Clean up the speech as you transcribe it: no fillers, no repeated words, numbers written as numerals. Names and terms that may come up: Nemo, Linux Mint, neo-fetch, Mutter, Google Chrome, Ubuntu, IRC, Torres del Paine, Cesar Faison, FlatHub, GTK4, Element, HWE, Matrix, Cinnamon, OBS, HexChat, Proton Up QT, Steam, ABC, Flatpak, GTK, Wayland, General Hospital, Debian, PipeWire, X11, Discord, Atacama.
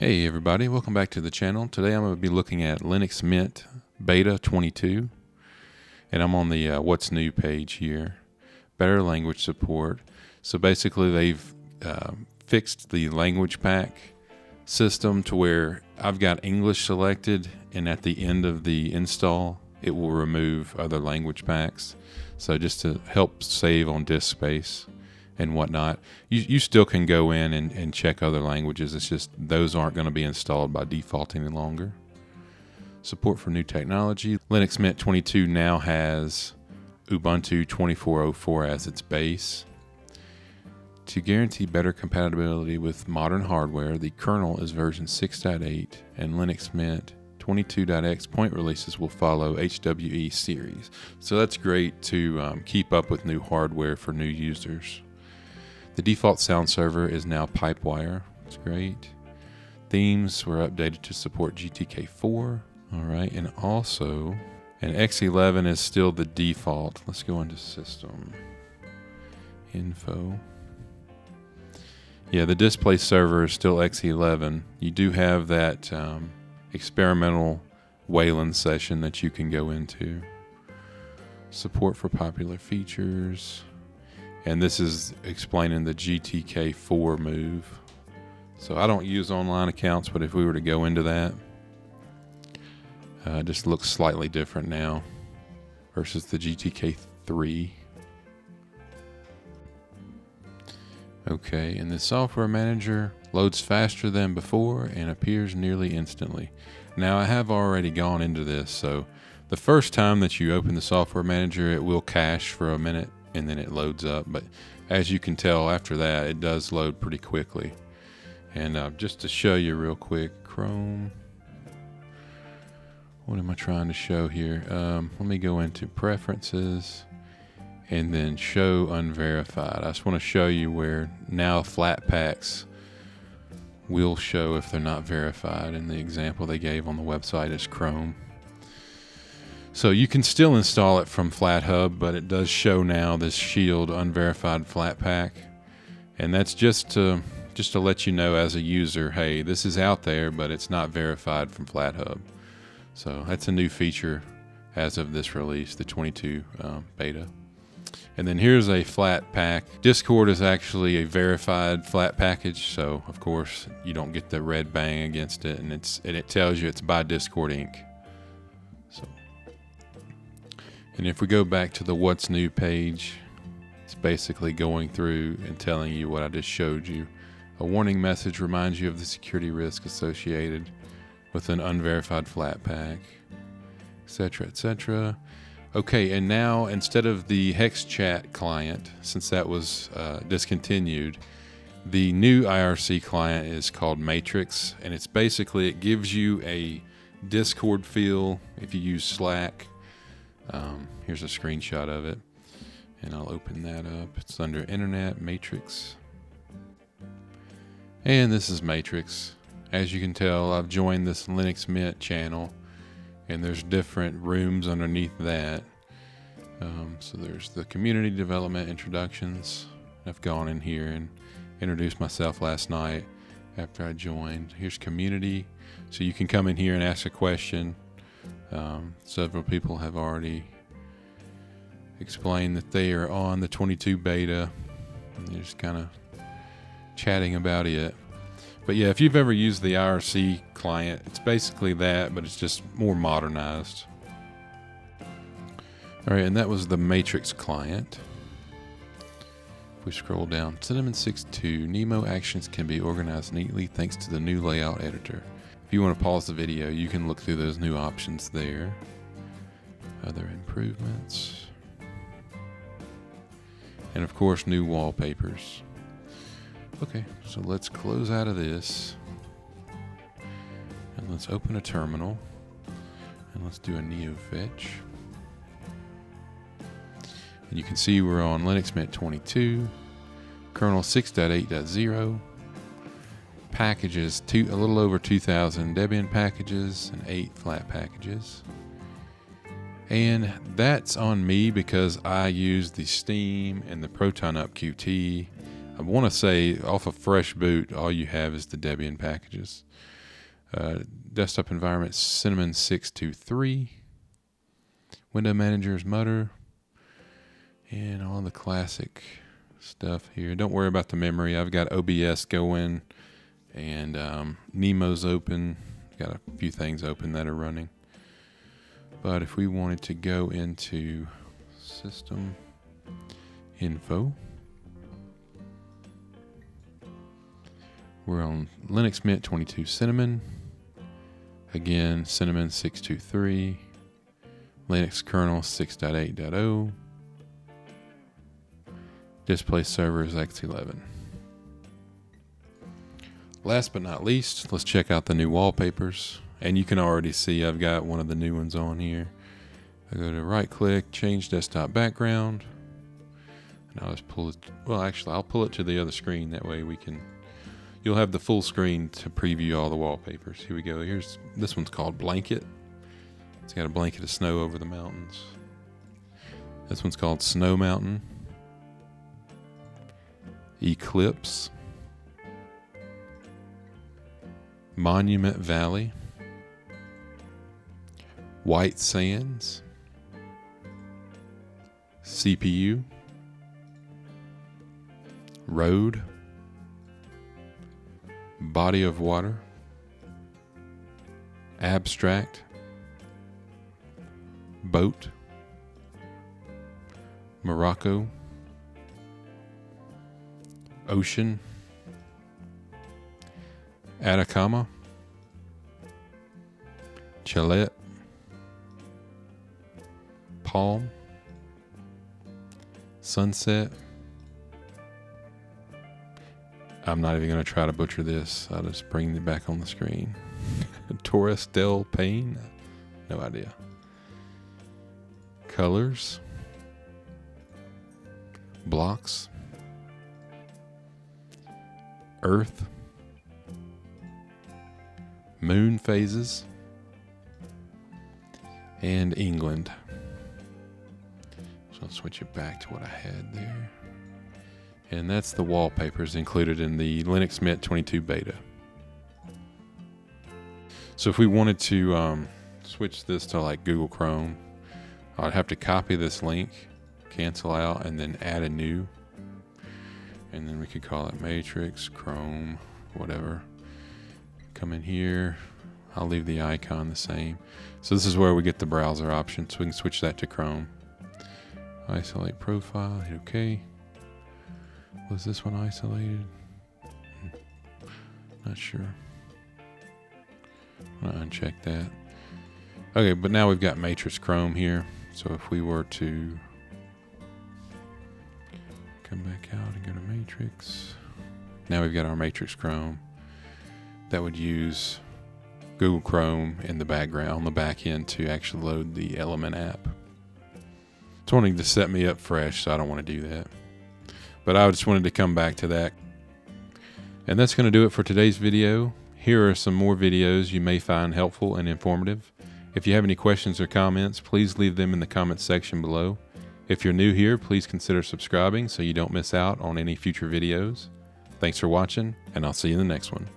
Hey everybody, welcome back to the channel. Today I'm going to be looking at Linux Mint Beta 22, and I'm on the What's New page here. Better language support. So basically they've fixed the language pack system to where I've got English selected, and at the end of the install it will remove other language packs. So just to help save on disk space and whatnot. You still can go in and check other languages. It's just those aren't going to be installed by default any longer. Support for new technology. Linux Mint 22 now has Ubuntu 24.04 as its base. To guarantee better compatibility with modern hardware, the kernel is version 6.8 and Linux Mint 22.x point releases will follow HWE series. So that's great to keep up with new hardware for new users. The default sound server is now PipeWire. It's great. Themes were updated to support GTK4. All right, and also, and X11 is still the default. Let's go into system info. Yeah, the display server is still X11. You do have that experimental Wayland session that you can go into. Support for popular features. And this is explaining the GTK4 move. So I don't use online accounts, but if we were to go into that, it just looks slightly different now versus the GTK3. Okay, and the software manager loads faster than before and appears nearly instantly. Now I have already gone into this, so the first time that you open the software manager, it will cache for a minute, and then it loads up, but as you can tell after that it does load pretty quickly. And just to show you real quick, Chrome, what am I trying to show here? Let me go into preferences and then show unverified. I just want to show you where now Flatpaks will show if they're not verified, and the example they gave on the website is Chrome. So you can still install it from FlatHub, but it does show now this shield unverified Flatpak, and that's just to let you know as a user, hey, this is out there, but it's not verified from FlatHub. So that's a new feature as of this release, the 22 beta. And then here's a Flatpak. Discord is actually a verified flat package, so of course you don't get the red bang against it, and it tells you it's by Discord Inc. So. And if we go back to the What's New page, it's basically going through and telling you what I just showed you. A warning message reminds you of the security risk associated with an unverified Flatpak, etc., etc. Okay, and now instead of the HexChat client, since that was discontinued, the new IRC client is called Matrix, and it's basically, it gives you a Discord feel if you use Slack. Here's a screenshot of it, and I'll open that up. It's under Internet, Matrix, and this is Matrix. As you can tell, I've joined this Linux Mint channel, and there's different rooms underneath that. So there's the community development introductions. I've gone in here and introduced myself last night after I joined. Here's community, so you can come in here and ask a question. Several people have already explained that they are on the 22 beta, and they're just kind of chatting about it. But yeah, if you've ever used the IRC client, it's basically that, but it's just more modernized. All right, and that was the Matrix client. If we scroll down, Cinnamon 6.2, Nemo actions can be organized neatly thanks to the new layout editor. If you want to pause the video, you can look through those new options there. Other improvements. And of course, new wallpapers. Okay, so let's close out of this. And let's open a terminal. And let's do a neo-fetch. And you can see we're on Linux Mint 22, kernel 6.8.0. Packages, a little over 2,000 Debian packages and 8 flat packages. And that's on me because I use the Steam and the Proton Up QT. I want to say off of fresh boot, all you have is the Debian packages. Desktop environment, Cinnamon 623. Window manager is Mutter. And all the classic stuff here. Don't worry about the memory. I've got OBS going and Nemo's open. Got a few things open that are running. But if we wanted to go into system info, we're on Linux Mint 22 Cinnamon. Again, Cinnamon 623, Linux kernel 6.8.0. Display server is X11. Last but not least, let's check out the new wallpapers. And you can already see I've got one of the new ones on here. I go to right click, change desktop background. And I'll just pull it, well actually I'll pull it to the other screen. That way we can, you'll have the full screen to preview all the wallpapers. Here we go, here's, this one's called Blanket. It's got a blanket of snow over the mountains. This one's called Snow Mountain. Eclipse, Monument Valley, White Sands, CPU, Road, Body of Water, Abstract, Boat, Morocco, Ocean, Atacama, Chilette, Palm, Sunset. I'm not even going to try to butcher this. I'll just bring it back on the screen. Torres del Paine, no idea. Colors, Blocks, Earth, Moon Phases, and England. So I'll switch it back to what I had there. And that's the wallpapers included in the Linux Mint 22 beta. So if we wanted to switch this to like Google Chrome, I'd have to copy this link, cancel out, and then add a new. And then we could call it Matrix, Chrome, whatever. Come in here. I'll leave the icon the same. So this is where we get the browser option. So we can switch that to Chrome. Isolate profile. Hit OK. Was this one isolated? Not sure. I'm gonna uncheck that. Okay, but now we've got Matrix Chrome here. So if we were to come back out and go to Matrix. Now we've got our Matrix Chrome that would use Google Chrome in the background, on the back end, to actually load the Element app. It's wanting to set me up fresh, so I don't want to do that. But I just wanted to come back to that. And that's going to do it for today's video. Here are some more videos you may find helpful and informative. If you have any questions or comments, please leave them in the comments section below. If you're new here, please consider subscribing so you don't miss out on any future videos. Thanks for watching, and I'll see you in the next one.